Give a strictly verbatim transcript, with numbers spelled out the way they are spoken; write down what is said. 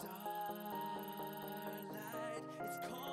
starlight, it's cold.